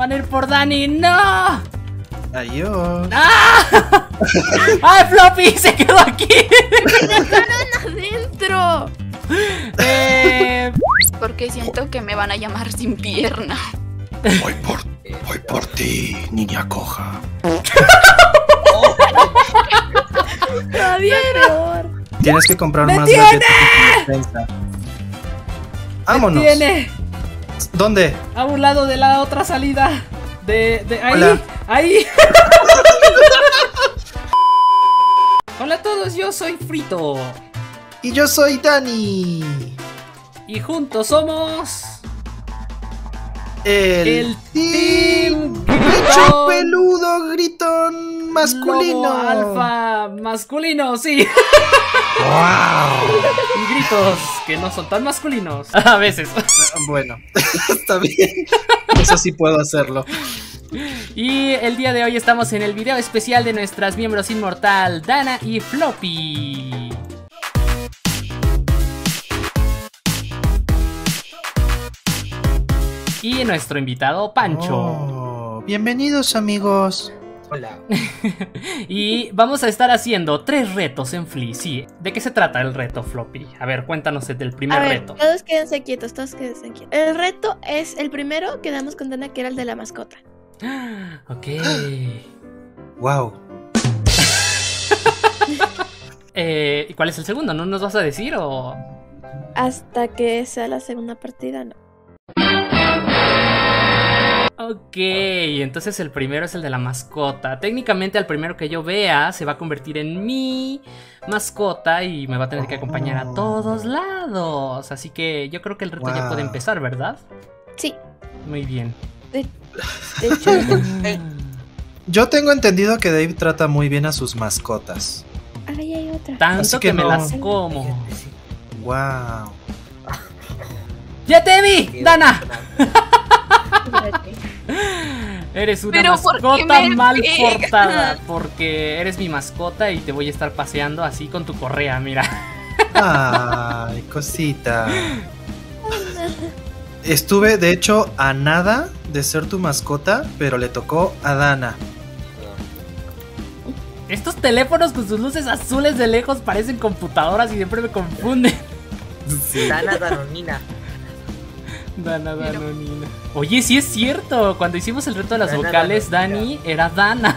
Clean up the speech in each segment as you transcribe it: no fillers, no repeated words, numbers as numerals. Van a ir por Dani. ¡No! Adiós. ¡Ah! ¡Ay, Floppy! ¡Se quedó aquí! ¡Me dejaron adentro! Porque siento que me van a llamar sin pierna. Voy por ti, niña coja. Oh. Nadie peor. Tienes que comprar más galletas de defensa. ¡Vámonos! ¿Dónde? A un lado de la otra salida. De ahí. Hola. Ahí. Hola a todos, yo soy Frito. Y yo soy Dani. Y juntos somos... el Team Pecho Peludo Gritón Masculino. Lobo alfa masculino, sí. ¡Wow! Y gritos que no son tan masculinos. A veces. Bueno, está bien. Eso sí puedo hacerlo. Y el día de hoy estamos en el video especial de nuestras miembros inmortal, Dana y Floppy. Y nuestro invitado, Pancho. Oh, bienvenidos, amigos. Hola. Y vamos a estar haciendo 3 retos en Flee, sí. ¿De qué se trata el reto, Floppy? A ver, cuéntanos del primer reto. Todos quédense quietos, todos quédense quietos. El reto es el primero que damos con Dana, que era el de la mascota. Ok. Wow. ¿Y cuál es el segundo? ¿No nos vas a decir o...? Hasta que sea la segunda partida, no. Ok, entonces el primero es el de la mascota. Técnicamente al primero que yo vea se va a convertir en mi mascota y me va a tener que acompañar a todos lados. Así que yo creo que el reto ya puede empezar, ¿verdad? Sí. Muy bien. De hecho, yo tengo entendido que Dave trata muy bien a sus mascotas. Ahí hay otra. Tanto así que no me las como. Wow. ¡Ya te vi, Dana! Eres una mascota mal portada. Porque eres mi mascota y te voy a estar paseando así con tu correa, mira. Ay, cosita. Estuve, de hecho, a nada de ser tu mascota, pero le tocó a Dana. Estos teléfonos con sus luces azules de lejos parecen computadoras y siempre me confunden. Sí. Dana Danonina. Dana Danonina. Oye, sí es cierto. Cuando hicimos el reto de las vocales, Dani era Dana.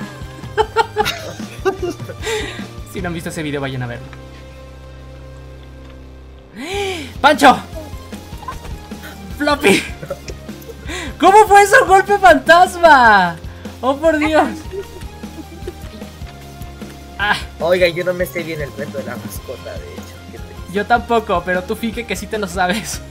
Si no han visto ese video, vayan a verlo. ¡Pancho! ¡Floppy! ¿Cómo fue ese golpe fantasma? ¡Oh, por Dios! Ah. Oiga, yo no me sé bien el reto de la mascota, de hecho. Yo tampoco, pero tú fíjate que sí te lo sabes.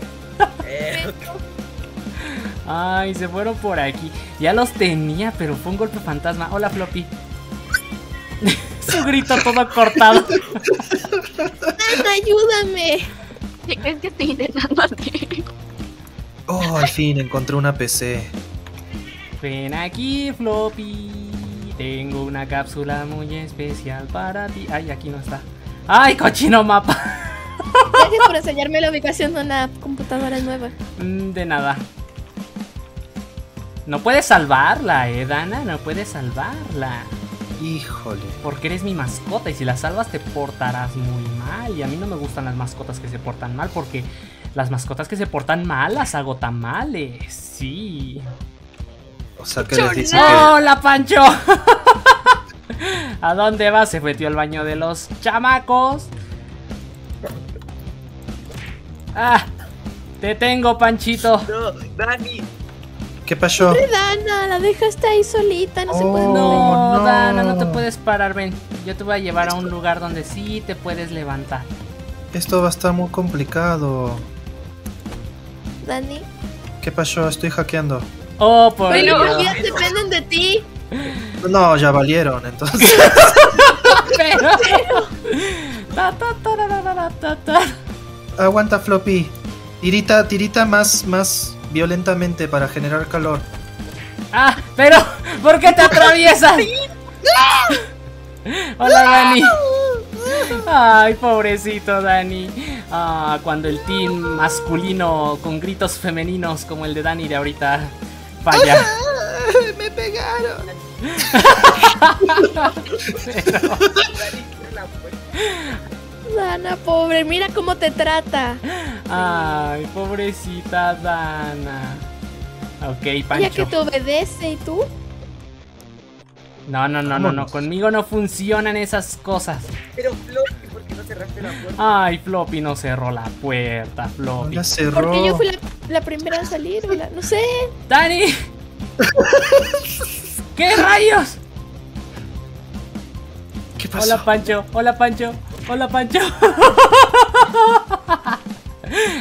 Ay, se fueron por aquí. Ya los tenía, pero fue un golpe fantasma. Hola, Floppy. Su grito todo cortado. Dana, ayúdame. ¿Qué crees que estoy intentando hacer? Oh, al fin encontré una PC. Ven aquí, Floppy. Tengo una cápsula muy especial para ti. Ay, aquí no está. Ay, cochino mapa. Gracias por enseñarme la ubicación de una computadora nueva. De nada. No puedes salvarla, Dana, no puedes salvarla. Híjole. Porque eres mi mascota y si la salvas te portarás muy mal. Y a mí no me gustan las mascotas que se portan mal, porque las mascotas que se portan mal las hago tamales. Sí. O sea que les dice que... ¡Hola, Pancho! ¿A dónde vas? Se metió al baño de los chamacos. ¡Ah! ¡Te tengo, Panchito! ¡No, Dani! ¿Qué pasó? Dana, la dejaste ahí solita, no se puede mover. No, Dana, no te puedes parar, ven. Yo te voy a llevar a un lugar donde sí te puedes levantar. Esto va a estar muy complicado. Dani. ¿Qué pasó? Estoy hackeando. Oh, por Dios. Bueno, ya dependen de ti. No, ya valieron, entonces. Aguanta, Floppy. Tirita más violentamente para generar calor. Ah, pero ¿por qué te atraviesas? Hola, Dani. Ay, pobrecito Dani. Ah, cuando el team masculino con gritos femeninos como el de Dani de ahorita falla. ¡Me pegaron! Dana, pobre, mira cómo te trata. Ay, pobrecita Dana. Ok, Pancho. Ya que te obedece, ¿y tú? No, no, no, no, no, conmigo no funcionan esas cosas. Pero Floppy, ¿por qué no cerraste la puerta? Ay, Floppy no cerró la puerta, Floppy. No la cerró. Porque yo fui la primera a salir, no sé. ¡Dani! ¿Qué rayos? ¿Qué pasó? Hola, Pancho, hola, Pancho, hola, Pancho.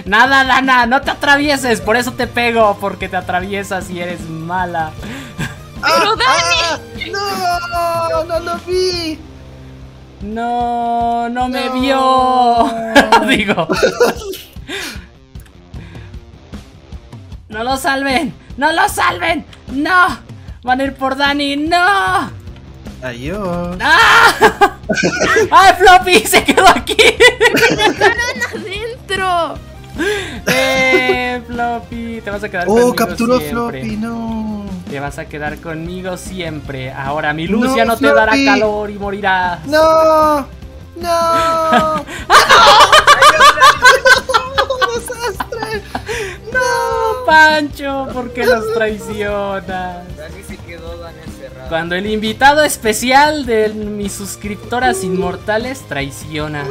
Nada, Dana, no te atravieses, por eso te pego, porque te atraviesas y eres mala. ¡Pero Dani! ¡Ah! ¡No! ¡No lo vi! ¡No! ¡No me vio! Digo. ¡No lo salven! ¡No lo salven! ¡No! ¡Van a ir por Dani! ¡No! ¡Adiós! ¡Ah! ¡Ay, Floppy! ¡Se quedó aquí! ¡Me dejaron adentro! Floppy! Te vas a quedar conmigo siempre. ¡Oh, capturó Floppy! ¡No! Te vas a quedar conmigo siempre. Ahora mi luz ya no te dará calor y morirás. ¡No! ¡No! ¡No! ¡Desastre! ¡No! ¡Pancho! ¿Por qué nos traicionas? Dani se quedó, Dani encerrado. Cuando el invitado especial de mis suscriptoras inmortales traiciona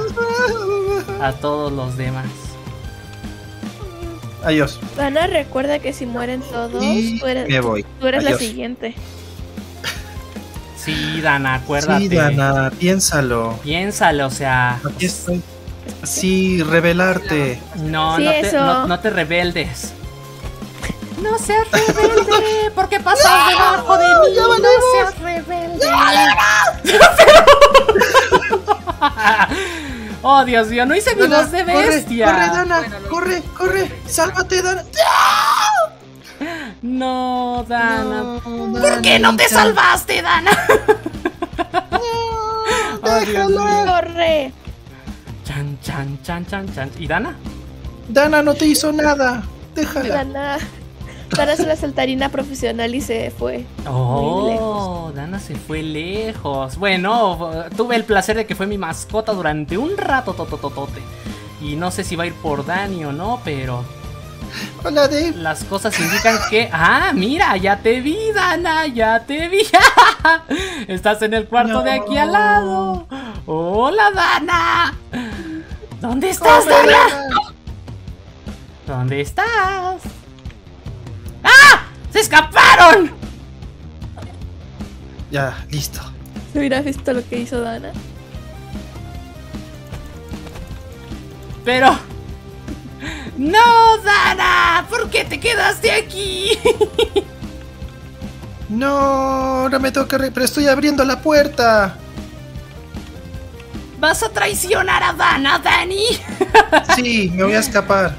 a todos los demás. Adiós. Dana, recuerda que si mueren todos, tú eres la siguiente. Sí, Dana, acuérdate. Sí, Dana, piénsalo. Piénsalo, o sea. Aquí estoy. Sí, rebelarte. No, sí, no te rebeldes. No seas rebelde, porque pasas debajo de mí. No seas rebelde. Oh, Dios mío, no hice mi voz de bestia. Corre, Dana, corre, corre. Sálvate, Dana. No, Dana. ¿Por qué no te salvaste, Dana? No, déjalo. Corre. Chan, chan, chan, chan, chan. ¿Y Dana? Dana no te hizo nada. Déjala. Dana es una saltarina profesional y se fue. Oh, muy lejos. Dana se fue lejos. Bueno, tuve el placer de que fue mi mascota durante un rato totototote. Y no sé si va a ir por Dani o no, pero... Hola, Dave. Las cosas indican que... ¡Ah, mira! ¡Ya te vi, Dana! ¡Ya te vi! Estás en el cuarto de aquí al lado. ¡Hola, Dana! ¿Dónde estás, Dana? ¿Dónde estás? ¡Ah! ¡Se escaparon! Ya, listo. ¿Se hubiera visto lo que hizo Dana? Pero... ¡No, Dana! ¿Por qué te quedaste aquí? No, ahora me toca... Pero estoy abriendo la puerta. ¿Vas a traicionar a Dana, Dani? Sí, me voy a escapar.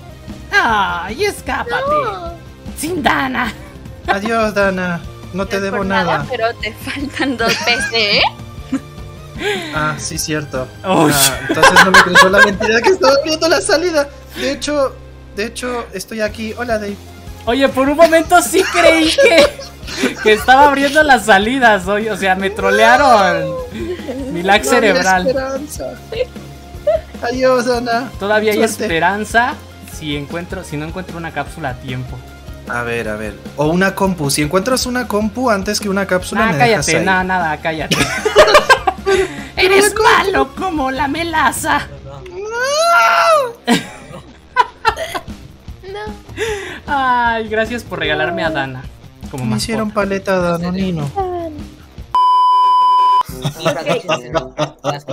¡Ay, escápate! No. Sin Dana. Adiós, Dana. No te debo nada. Pero te faltan 2 veces, ¿eh? Ah, sí, cierto. Entonces no me creyó la mentira que estaba viendo la salida. De hecho, estoy aquí. Hola, Dave. Oye, por un momento sí creí que estaba abriendo las salidas hoy. O sea, me trolearon. Mi lag cerebral. Adiós, Dana. Todavía hay esperanza si no encuentro una cápsula a tiempo. A ver. O una compu. Si encuentras una compu antes que una cápsula, me dejas ahí. Nada, cállate. Eres malo como la melaza. No. Ay, gracias por regalarme a Dana. Como me hicieron paleta Danonino.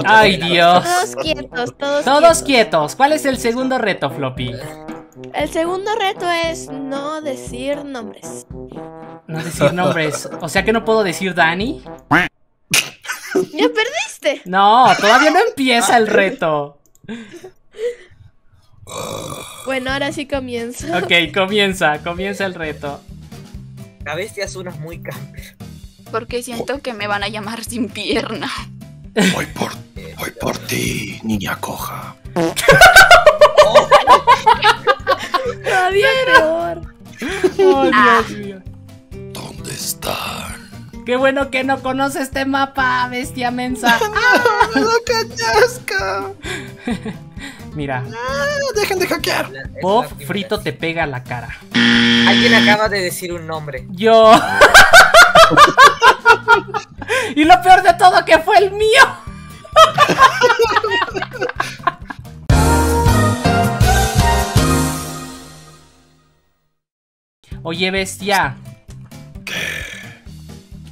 Ay, Dios. Todos quietos, todos quietos. ¿Cuál es el segundo reto, Floppy? El segundo reto es no decir nombres. No decir nombres. O sea que no puedo decir Dani. ¡Ya perdiste! No, todavía no empieza el reto. Bueno, ahora sí comienza. Ok, comienza el reto. La bestia suena muy camper. Porque siento que me van a llamar sin pierna. Voy por ti, niña coja. Todavía peor. Oh, Dios mío. ¿Dónde están? ¡Qué bueno que no conoces este mapa, bestia mensa! ¡Ah! ¡Me lo cachasco! Mira. No, ¡dejen de hackear! Bob Frito te pega la cara. Alguien acaba de decir un nombre. Yo. Y lo peor de todo que fue el mío. Oye, bestia. ¿Qué?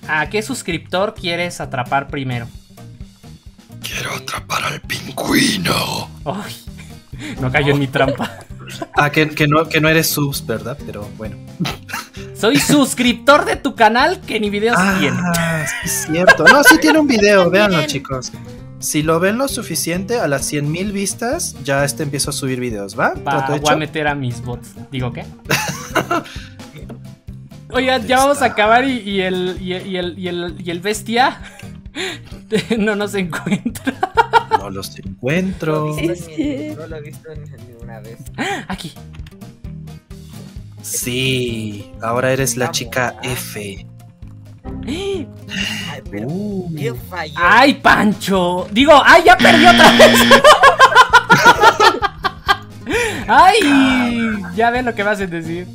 ¿A qué suscriptor quieres atrapar primero? Quiero atrapar al pingüino. Ay, no cayó en mi trampa. Ah, que no eres subs, ¿verdad? Pero bueno. Soy suscriptor de tu canal que ni videos tiene. Es cierto. No, sí tiene un video, véanlo, chicos. Si lo ven lo suficiente, a las 100,000 vistas, ya empiezo a subir videos, ¿va? Voy a meter a mis bots. ¿Digo qué? Oigan, ya vamos a acabar y el bestia no nos encuentra. No los encuentro. No lo he visto ni una vez. Aquí. Sí, ahora eres la chica F. Ay, pero ¿qué falló? ¡Ay, Pancho! Digo, ¡ay, ya perdí otra vez! ¡Ay! Ya ven lo que me hacen decir.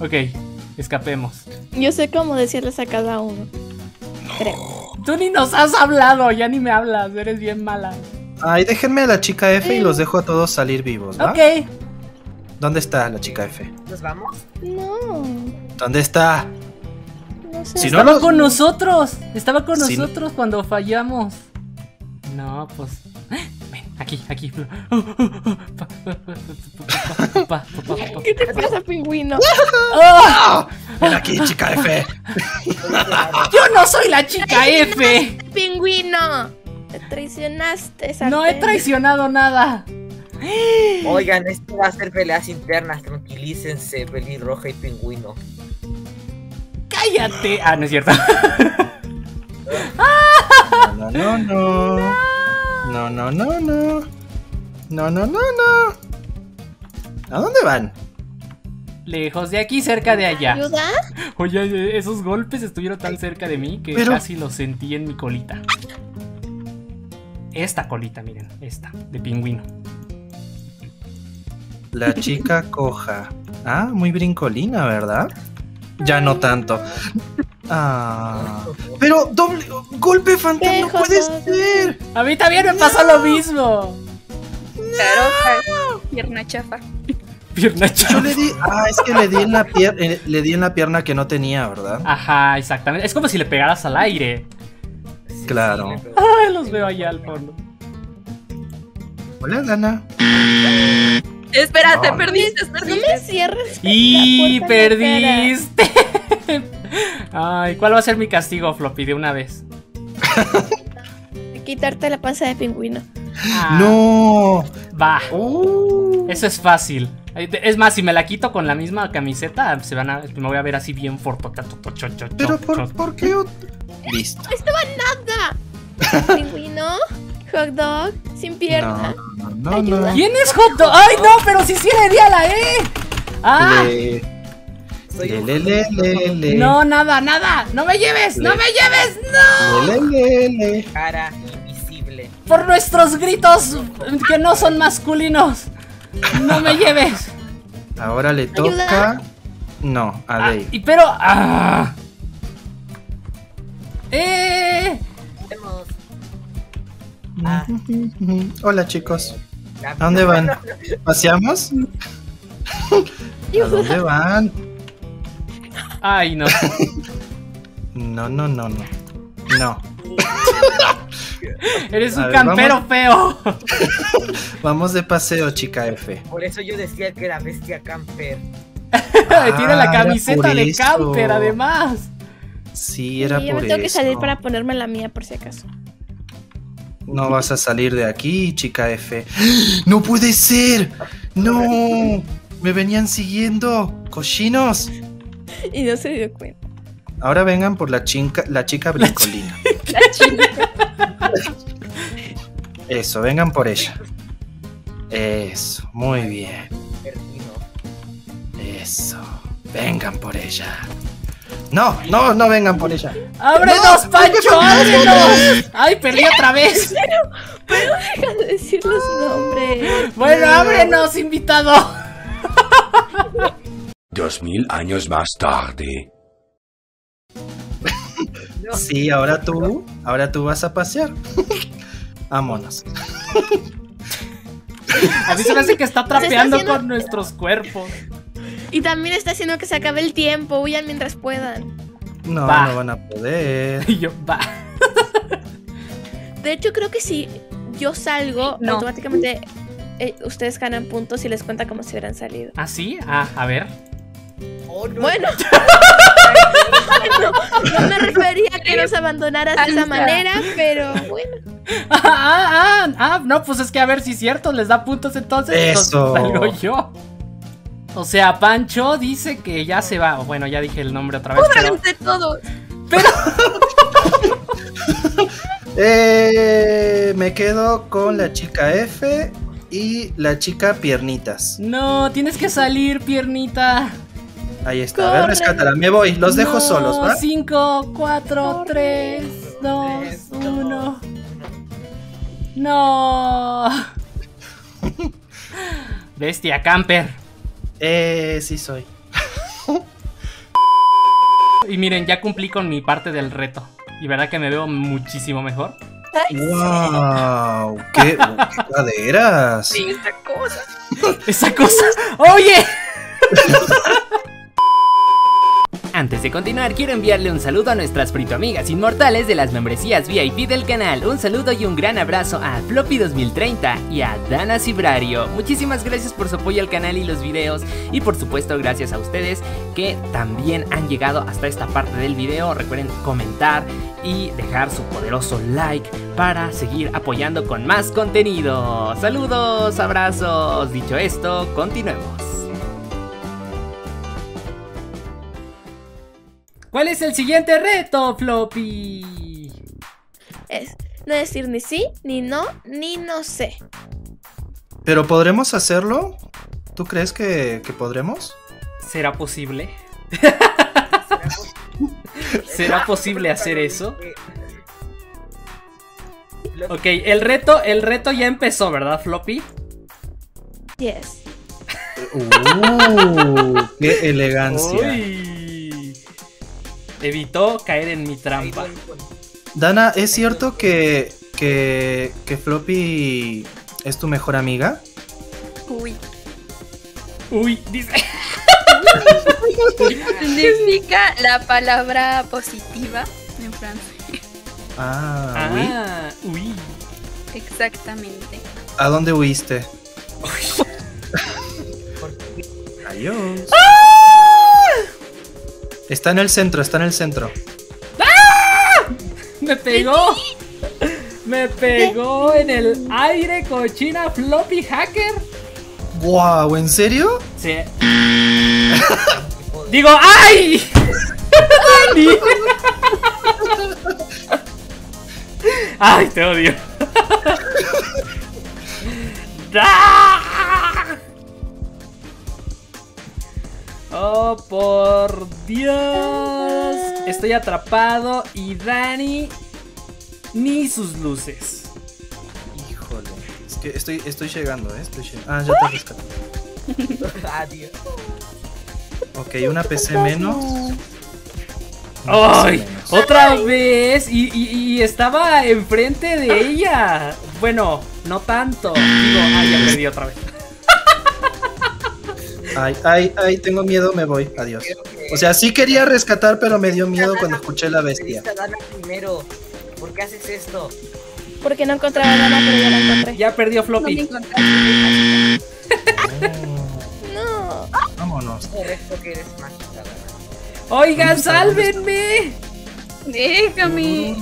Ok, escapemos. Yo sé cómo decirles a cada uno. No. Tú ni nos has hablado, ya ni me hablas, eres bien mala. Ay, déjenme a la chica F y los dejo a todos salir vivos, ¿va? Ok. ¿Dónde está la chica F? ¿Nos vamos? No. ¿Dónde está? No sé. Si estaba con nosotros. Estaba con nosotros cuando fallamos. No, pues. Ven, aquí. ¿Qué te pasa, pingüino? ¡Oh! Ven aquí, chica F. Yo no soy la chica F. Pingüino. Te traicionaste, Sartén. No he traicionado nada. Oigan, esto va a ser peleas internas. Tranquilícense, pelirroja y pingüino. ¡Cállate! Ah, no es cierto. No. ¿A dónde van? Lejos de aquí, cerca de allá. ¿Ayuda? Oye, esos golpes estuvieron tan cerca de mí que casi los sentí en mi colita. Esta colita, miren, esta, de pingüino. La chica coja. Ah, muy brincolina, ¿verdad? Ya no tanto. Ah, pero doble golpe fantasma no puede ser. A mí también me pasó lo mismo. Claro, pierna chafa. Pierna chafa. Yo le di, es que le di en la pierna que no tenía, ¿verdad? Ajá, exactamente. Es como si le pegaras al aire. Sí, claro. Sí, ay, los veo allá al fondo. Hola, Dana. Espera, te perdiste, No me cierres. Y perdiste. Ay, ¿cuál va a ser mi castigo, Floppy, de una vez? Quitarte la panza de pingüino. Ah, no. Va. Eso es fácil. Es más, si me la quito con la misma camiseta, me voy a ver así bien fortotato. Pero ¿por qué? Listo. Estaba nada. Pingüino. Hot dog sin pierna. No. ¿Quién es hot dog? ¡Ay, no! Pero si sí le di a la E. ¡Ah! No, nada. ¡No me lleves! ¡No me lleves! ¡No! Cara invisible. Por nuestros gritos que no son masculinos. ¡No me lleves! Ahora le toca. ¿Ayuda? No, a Dave. Pero. Ah. Hola, chicos. ¿A dónde van? ¿Paseamos? ¿A dónde van? Ay, no. No. Eres un campero feo. Vamos de paseo, chica F. Por eso yo decía que era bestia camper. Tiene la camiseta de camper, además. Sí, era por eso. Yo me tengo que salir para ponerme la mía, por si acaso. No vas a salir de aquí, chica F. ¡No puede ser! ¡No! Me venían siguiendo, cochinos. Y no se dio cuenta. Ahora vengan por la chica brincolina. Eso, vengan por ella. Eso, muy bien. Eso, vengan por ella. No vengan por ella. ¡Ábrenos, Pancho! ¡Ábrenos! ¡Ay, perdí otra vez! Pero deja de decir los nombres. Bueno, ábrenos, invitado. 2000 años más tarde. Sí, ahora tú vas a pasear. Vámonos. A mí se me hace que está trapeando con nuestros cuerpos. Y también está haciendo que se acabe el tiempo. Huyan mientras puedan. No, no van a poder. Y yo, va. De hecho, creo que si yo salgo, automáticamente ustedes ganan puntos y les cuenta como si hubieran salido. ¿Ah, sí? Ah, a ver. Oh, no. Bueno. No me refería a que nos abandonaras de esa manera, pero bueno. No, pues es que a ver si es cierto, les da puntos entonces. Eso. Entonces salgo yo. O sea, Pancho dice que ya se va. Bueno, ya dije el nombre otra vez. ¡Cúbranse todos! Pero... me quedo con la chica F y la chica Piernitas. No, tienes que salir, Piernita. Ahí está, a ver, rescátala, me voy, los dejo solos, ¿va? 5, 4, 3, 2, 1. No. Bestia, camper. Sí soy. Y miren, ya cumplí con mi parte del reto. Y verdad que me veo muchísimo mejor. ¡Wow! ¡Qué caderas! Sí, esa cosa. ¡Esa cosa! ¡Oye! Antes de continuar, quiero enviarle un saludo a nuestras Frito amigas inmortales de las membresías VIP del canal. Un saludo y un gran abrazo a Floppy2030 y a Dana Cibrario. Muchísimas gracias por su apoyo al canal y los videos. Y por supuesto, gracias a ustedes que también han llegado hasta esta parte del video. Recuerden comentar y dejar su poderoso like para seguir apoyando con más contenido. Saludos, abrazos. Dicho esto, continuemos. ¿Cuál es el siguiente reto, Floppy? Es no decir ni sí, ni no, ni no sé. ¿Pero podremos hacerlo? ¿Tú crees que podremos? ¿Será posible? ¿Será posible hacer eso? Ok, el reto ya empezó, ¿verdad, Floppy? Yes. ¡Qué elegancia! Uy. Evitó caer en mi trampa. Dana, ¿es cierto que Floppy es tu mejor amiga? Uy. Uy, dice. Significa la palabra positiva en francés. Ah, oui. Uy. Exactamente. ¿A dónde huiste? Adiós. Está en el centro, está en el centro. ¡Ah! ¡Me pegó! ¡Me pegó en el aire, cochina Floppy hacker! ¡Guau! Wow, ¿en serio? Sí. Digo, ¡ay! ¡Dani! ¡Ay, te odio! ¡Oh, por Dios! Estoy atrapado y Dani ni sus luces. Híjole, es que estoy llegando, ¿eh? Estoy llegando. Ah, ya te rescaté. Adiós. Ok, una PC menos. ¡Ay! ¡Otra vez! Y estaba enfrente de ella. Bueno, no tanto. Digo, ah, ya perdí otra vez. Ay, tengo miedo, me voy, adiós. O sea, sí quería rescatar, pero me dio miedo cuando escuché la bestia. Primero, ¿por qué haces esto? Porque no encontraba a Dana, pero ya la encontré. Ya perdió Floppy. No. Vámonos. Oigan, sálvenme. Déjame.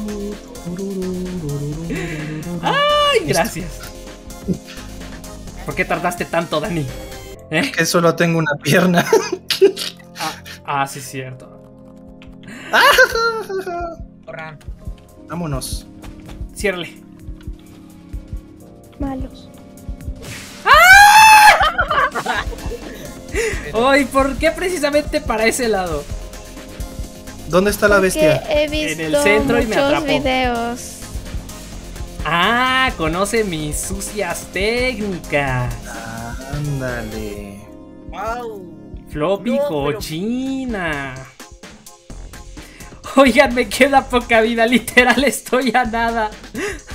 Ay, gracias. ¿Por qué tardaste tanto, Dani? ¿Eh? Que solo tengo una pierna. Sí, es cierto. Vámonos. Ciérrale. Malos. ¡Ah! Ay, ¿por qué precisamente para ese lado? ¿Dónde está la bestia? He visto en el centro y me atrapó. Videos. Ah, conoce mis sucias técnicas. Ándale. Wow. Floppy no, cochina. Pero... Oigan, me queda poca vida. Literal, estoy a nada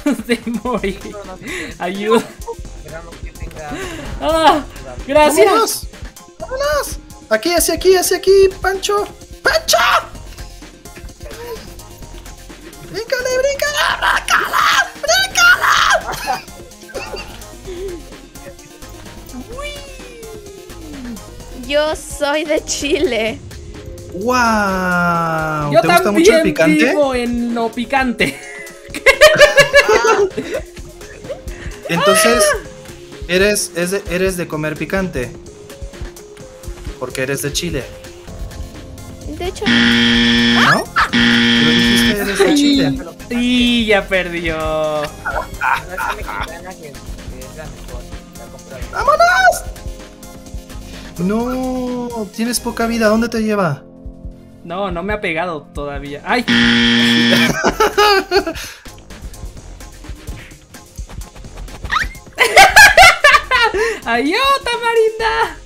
de morir. Ayuda. ¡Ah! ¡Gracias! ¡Vámonos! ¡Vámonos! ¡Aquí, hacia aquí, hacia aquí! ¡Pancho! ¡Pancho! ¡Bríncale, bríncale! ¡Bríncale! ¡Bríncale! Yo soy de Chile. ¡Wow! ¿Te gusta mucho el picante? Yo también vivo en lo picante. Entonces... Eres de comer picante. Porque eres de Chile. De hecho. ¿No? Pero dijiste eres de Chile. Sí, ya perdió. ¡Vámonos! No, tienes poca vida, ¿dónde te lleva? No, no me ha pegado todavía. ¡Ay! ¡Ay, oh, Tamarinda!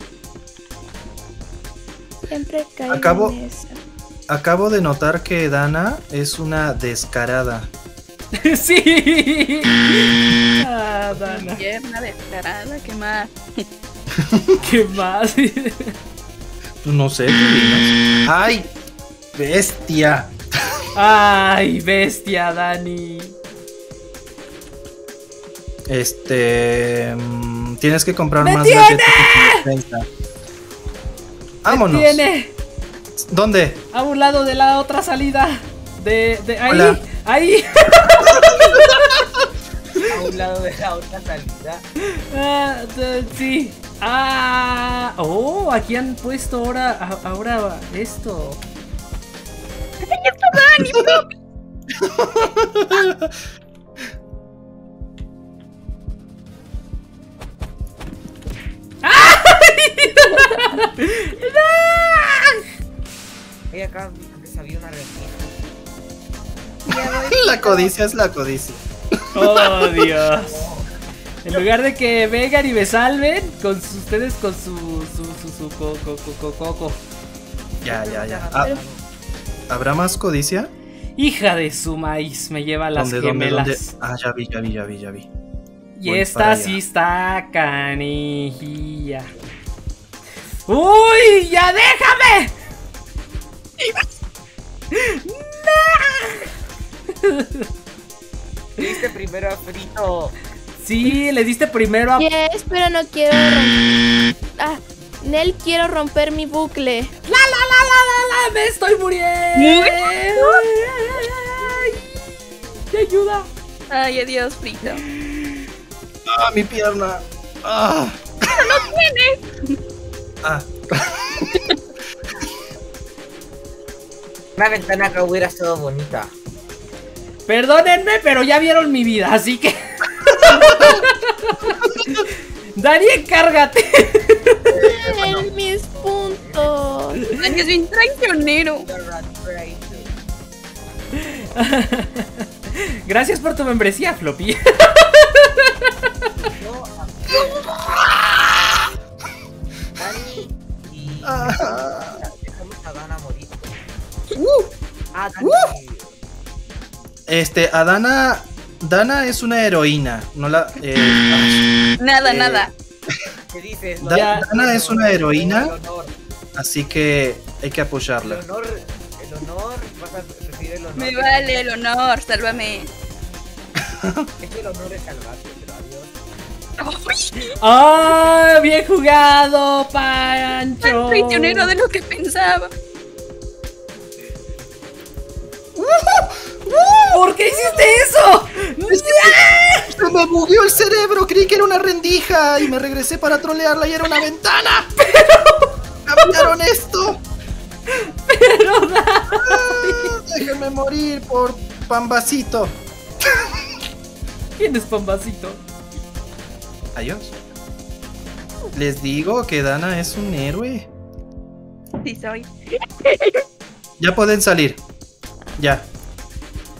Siempre caigo en eso. Acabo de notar que Dana es una descarada. ¡Sí! ¡Ah, Dana! ¿Qué? ¿Una descarada? ¿Qué más? ¿Qué más? No sé, ¿qué digas? ¡Ay, bestia! ¡Ay, bestia, Dani! Tienes que comprar más galletas. ¡Vámonos! Tiene. ¿Dónde? A un lado de la otra salida. De ahí. Hola. Ahí. A un lado de la otra salida. Sí. Ah. Oh, aquí han puesto ahora esto. Oye, acá había una resina. La codicia es la codicia. Oh, Dios. En lugar de que vengan y me salven, con ustedes con su coco. Ya. ¿Habrá más codicia? Hija de su maíz, me lleva las gemelas. ¿Dónde? Ah, ya vi. Y voy esta sí está canijilla. ¡Uy! ¡Ya déjame! ¡No! Le diste primero a Frito. Sí, le diste primero a... Yes, pero no quiero romper... Ah, Nel, quiero romper mi bucle. ¡La! ¡Me estoy muriendo! ¡Te ayuda! ¡Ay, adiós, Frito! ¡Ah, mi pierna! ¡Ah! ¡No tienes! Ah. Una ventana que hubiera sido bonita. Perdónenme, pero ya vieron mi vida, así que Dani, encárgate. Bueno. Mis puntos. Dani es bien traicionero. Gracias por tu membresía, Floppy. Dana es una heroína. No la. Nada. ¿Qué dices? Dana es una heroína. Así que hay que apoyarla. El honor, vas a recibir el honor. Me vale el honor, sálvame. Es que el honor es salvarte, pero adiós. ¡Oh! ¡Bien jugado, Pancho! ¡Tan traicionero de lo que pensaba! ¿Por qué hiciste eso? ¡Se me bugueó el cerebro! Creí que era una rendija y me regresé para trolearla y era una ventana. ¡Pero! ¡Cambiaron esto! ¡Pero no! ¡Déjenme morir por Pambacito! ¿Quién es Pambacito? Adiós. Les digo que Dana es un héroe. Sí soy. Ya pueden salir. Ya.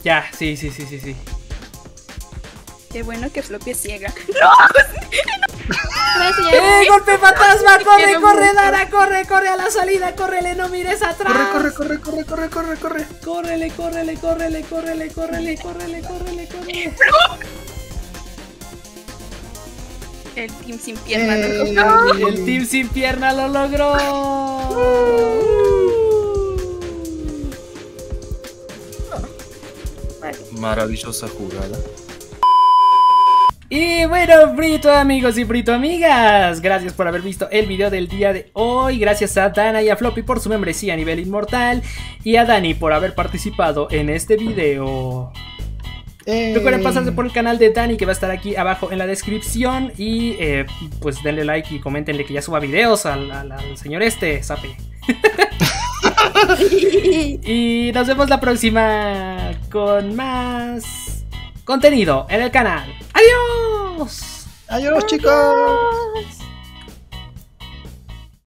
Ya, sí. Qué bueno que Floppy es ciega. ¡No! ¡Golpe fantasma! ¡Corre, corre, Dana! ¡Corre, corre a la salida! ¡Córrele, no mires atrás! ¡Corre! ¡Córrele! El team sin pierna lo logró. El team sin pierna lo logró. Maravillosa jugada. Y bueno, Frito amigos y Frito amigas, gracias por haber visto el video del día de hoy. Gracias a Dana y a Floppy por su membresía a nivel inmortal. Y a Dani por haber participado en este video. Recuerden pasarse por el canal de Dani, que va a estar aquí abajo en la descripción. Y pues denle like y coméntenle que ya suba videos al señor este, sape. Y nos vemos la próxima con más contenido en el canal. ¡Adiós! ¡Adiós, chicos!